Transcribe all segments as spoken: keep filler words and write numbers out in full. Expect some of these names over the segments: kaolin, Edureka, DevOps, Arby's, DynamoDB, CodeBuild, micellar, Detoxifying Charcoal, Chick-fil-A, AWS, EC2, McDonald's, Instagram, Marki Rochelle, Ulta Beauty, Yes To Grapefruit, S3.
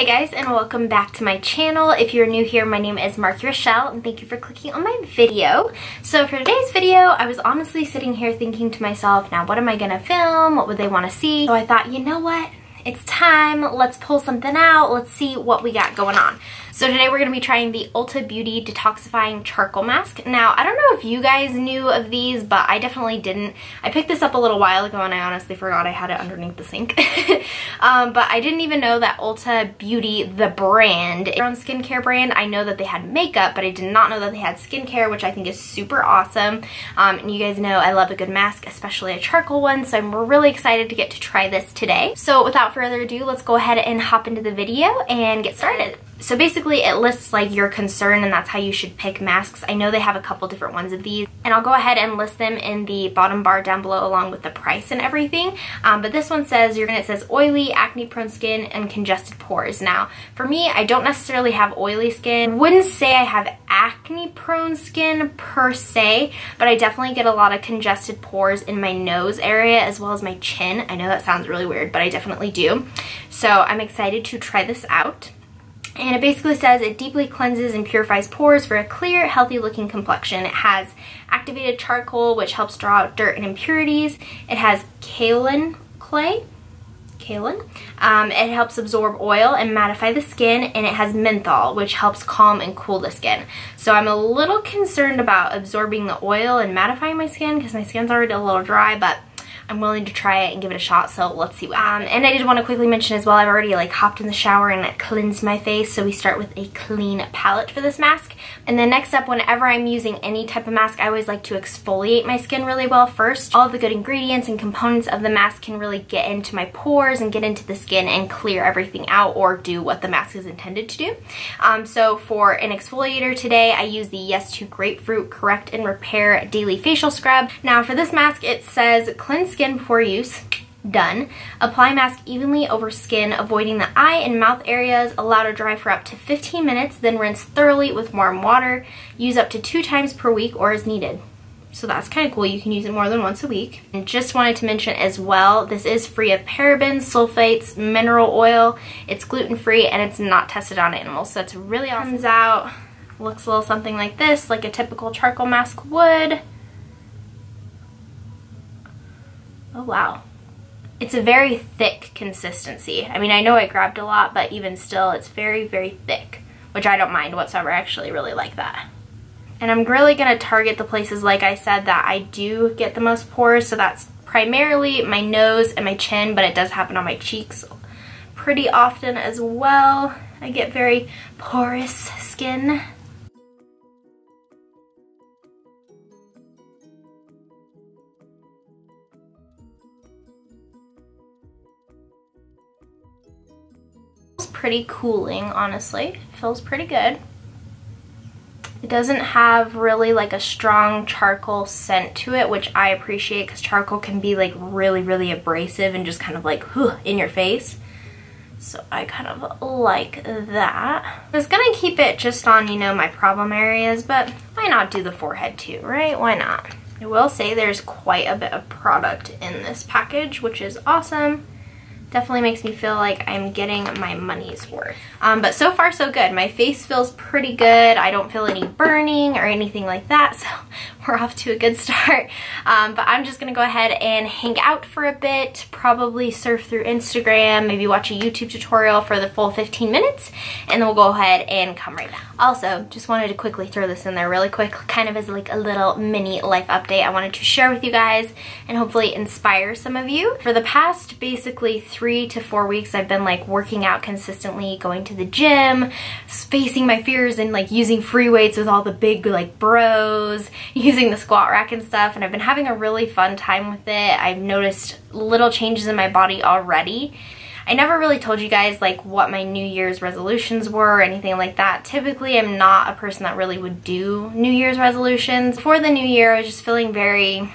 Hey guys, and welcome back to my channel. If you're new here, my name is Marki Rochelle, and thank you for clicking on my video. So for today's video, I was honestly sitting here thinking to myself, now what am I gonna film? What would they wanna see? So I thought, you know what? It's time, let's pull something out, let's see what we got going on. So today we're going to be trying the Ulta Beauty Detoxifying Charcoal Mask. Now, I don't know if you guys knew of these, but I definitely didn't. I picked this up a little while ago and I honestly forgot I had it underneath the sink. um, but I didn't even know that Ulta Beauty, the brand, their own skincare brand, I know that they had makeup, but I did not know that they had skincare, which I think is super awesome. Um, and you guys know I love a good mask, especially a charcoal one, so I'm really excited to get to try this today. So without further ado, let's go ahead and hop into the video and get started. So basically it lists like your concern, and that's how you should pick masks. I know they have a couple different ones of these, and I'll go ahead and list them in the bottom bar down below along with the price and everything. Um, but this one says, you're gonna, it says oily, acne prone skin and congested pores. Now for me, I don't necessarily have oily skin. Wouldn't say I have acne prone skin per se, but I definitely get a lot of congested pores in my nose area as well as my chin. I know that sounds really weird, but I definitely do. So I'm excited to try this out. And it basically says it deeply cleanses and purifies pores for a clear, healthy looking complexion. It has activated charcoal, which helps draw out dirt and impurities. It has kaolin clay. Kaolin. Um, it helps absorb oil and mattify the skin, and it has menthol, which helps calm and cool the skin. So I'm a little concerned about absorbing the oil and mattifying my skin because my skin's already a little dry, but I'm willing to try it and give it a shot, so let's see what happens. Um, and I did want to quickly mention as well, I've already like hopped in the shower and like, cleansed my face, so we start with a clean palette for this mask. And then next up, whenever I'm using any type of mask, I always like to exfoliate my skin really well first. All of the good ingredients and components of the mask can really get into my pores and get into the skin and clear everything out or do what the mask is intended to do. Um, so for an exfoliator today, I use the Yes To Grapefruit Correct and Repair Daily Facial Scrub. Now for this mask, it says cleanse skin before use. Done. Apply mask evenly over skin, avoiding the eye and mouth areas. Allow to dry for up to fifteen minutes, then rinse thoroughly with warm water. Use up to two times per week or as needed. So that's kind of cool. You can use it more than once a week. And just wanted to mention as well, this is free of parabens, sulfates, mineral oil. It's gluten-free and it's not tested on animals. So it's really awesome. Comes out, looks a little something like this, like a typical charcoal mask would. Oh wow. It's a very thick consistency. I mean, I know I grabbed a lot, but even still, it's very, very thick, which I don't mind whatsoever. I actually really like that. And I'm really gonna target the places, like I said, that I do get the most pores, so that's primarily my nose and my chin, but it does happen on my cheeks pretty often as well. I get very porous skin. Pretty cooling, honestly. Feels pretty good. It doesn't have really like a strong charcoal scent to it, which I appreciate because charcoal can be like really, really abrasive and just kind of like whew, in your face. So I kind of like that. I was gonna keep it just on, you know, my problem areas, but why not do the forehead too, right? Why not? I will say there's quite a bit of product in this package, which is awesome. Definitely makes me feel like I'm getting my money's worth. Um, but so far so good. My face feels pretty good. I don't feel any burning or anything like that, so we're off to a good start. Um, but I'm just gonna go ahead and hang out for a bit, probably surf through Instagram, maybe watch a YouTube tutorial for the full fifteen minutes, and then we'll go ahead and come right back. Also, just wanted to quickly throw this in there really quick, kind of as like a little mini life update I wanted to share with you guys and hopefully inspire some of you. For the past basically three Three to four weeks, I've been like working out consistently, going to the gym, facing my fears, and like using free weights with all the big like bros, using the squat rack and stuff. And I've been having a really fun time with it. I've noticed little changes in my body already. I never really told you guys like what my New Year's resolutions were or anything like that. Typically, I'm not a person that really would do New Year's resolutions. Before the new year, I was just feeling very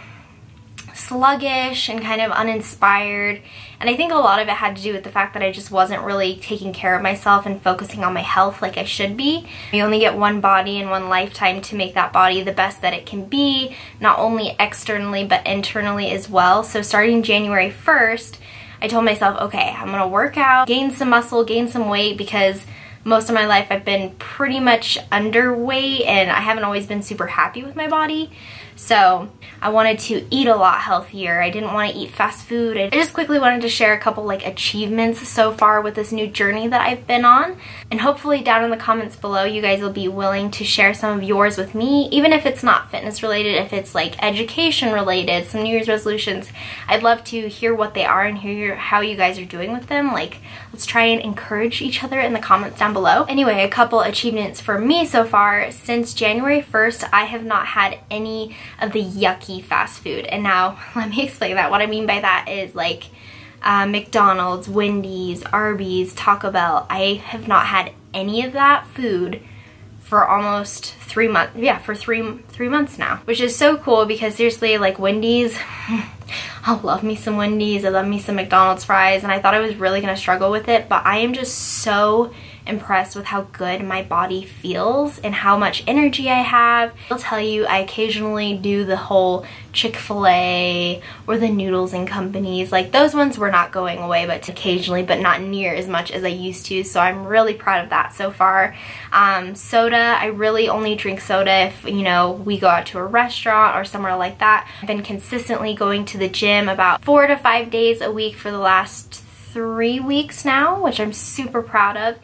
sluggish and kind of uninspired, and I think a lot of it had to do with the fact that I just wasn't really taking care of myself and focusing on my health like I should be. You only get one body and one lifetime to make that body the best that it can be, not only externally but internally as well. So starting January first, I told myself, okay, I'm gonna work out, gain some muscle, gain some weight, because most of my life I've been pretty much underweight and I haven't always been super happy with my body. So I wanted to eat a lot healthier. I didn't want to eat fast food. I just quickly wanted to share a couple like achievements so far with this new journey that I've been on. And hopefully down in the comments below, you guys will be willing to share some of yours with me, even if it's not fitness related, if it's like education related, some New Year's resolutions. I'd love to hear what they are and hear your, how you guys are doing with them. Like, let's try and encourage each other in the comments down below. Anyway, a couple achievements for me so far. Since January first, I have not had any of the yucky fast food. And now let me explain that. What I mean by that is like uh, McDonald's, Wendy's, Arby's, Taco Bell. I have not had any of that food for almost three months. Yeah, for three three months now, which is so cool because seriously, like Wendy's, I love me some Wendy's. I love me some McDonald's fries. And I thought I was really gonna struggle with it, but I am just so impressed with how good my body feels and how much energy I have. I'll tell you, I occasionally do the whole Chick-fil-A or the Noodles and Companies. Like, those ones were not going away, but occasionally, but not near as much as I used to. So I'm really proud of that so far. Um, soda, I really only drink soda if, you know, we go out to a restaurant or somewhere like that. I've been consistently going to the gym about four to five days a week for the last three weeks now, which I'm super proud of.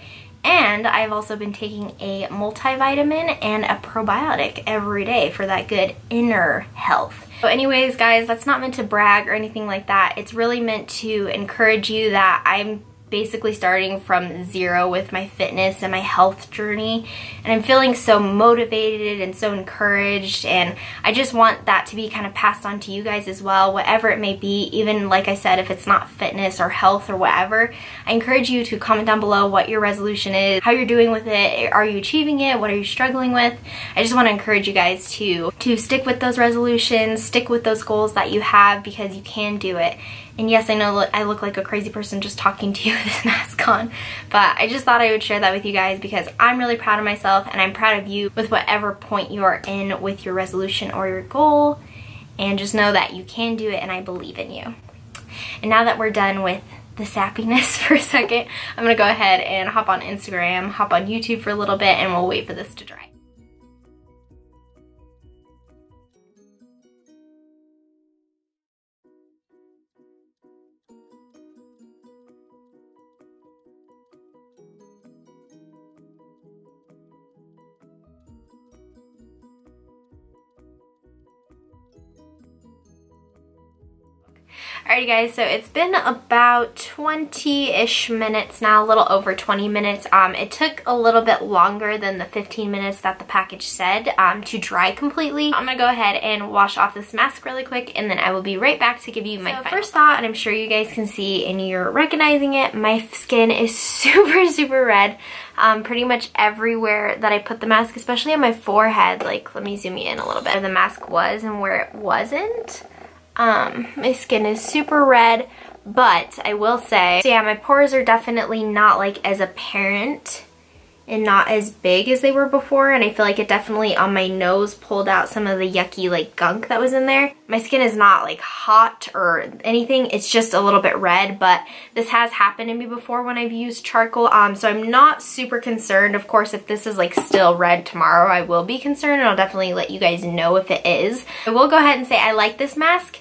And I've also been taking a multivitamin and a probiotic every day for that good inner health. So anyways, guys, that's not meant to brag or anything like that. It's really meant to encourage you that I'm basically starting from zero with my fitness and my health journey, and I'm feeling so motivated and so encouraged, and I just want that to be kind of passed on to you guys as well, whatever it may be. Even like I said, if it's not fitness or health or whatever, I encourage you to comment down below what your resolution is, how you're doing with it, are you achieving it, what are you struggling with. I just want to encourage you guys to to stick with those resolutions, stick with those goals that you have, because you can do it. And yes, I know I look like a crazy person just talking to you with this mask on, but I just thought I would share that with you guys because I'm really proud of myself, and I'm proud of you with whatever point you are in with your resolution or your goal. And just know that you can do it, and I believe in you. And now that we're done with the sappiness for a second, I'm gonna go ahead and hop on Instagram, hop on YouTube for a little bit, and we'll wait for this to dry. Alrighty guys, so it's been about twenty-ish minutes now, a little over twenty minutes. Um, it took a little bit longer than the fifteen minutes that the package said um, to dry completely. I'm gonna go ahead and wash off this mask really quick, and then I will be right back to give you my so first thought, and I'm sure you guys can see and you're recognizing it. My skin is super, super red. Um, pretty much everywhere that I put the mask, especially on my forehead. Like, let me zoom you in a little bit. Where the mask was and where it wasn't. Um, my skin is super red, but I will say, so yeah, my pores are definitely not like as apparent and not as big as they were before, and I feel like it definitely on my nose pulled out some of the yucky like gunk that was in there. My skin is not like hot or anything, it's just a little bit red, but this has happened to me before when I've used charcoal, um, so I'm not super concerned. Of course, if this is like still red tomorrow, I will be concerned, and I'll definitely let you guys know if it is. I will go ahead and say I like this mask.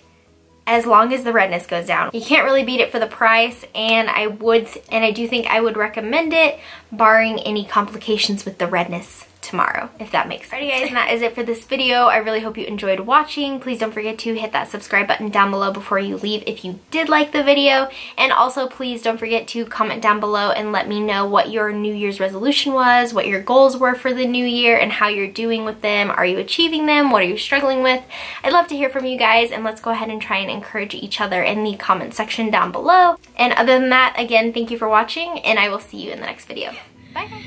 As long as the redness goes down. You can't really beat it for the price, and I would, and I do think I would recommend it, barring any complications with the redness tomorrow, if that makes sense. Alrighty guys, and that is it for this video. I really hope you enjoyed watching. Please don't forget to hit that subscribe button down below before you leave if you did like the video. And also please don't forget to comment down below and let me know what your New Year's resolution was, what your goals were for the new year, and how you're doing with them. Are you achieving them? What are you struggling with? I'd love to hear from you guys, and let's go ahead and try and encourage each other in the comment section down below. And other than that, again, thank you for watching, and I will see you in the next video. Bye guys.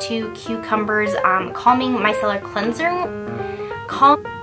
Two cucumbers um, calming micellar cleanser. Calm.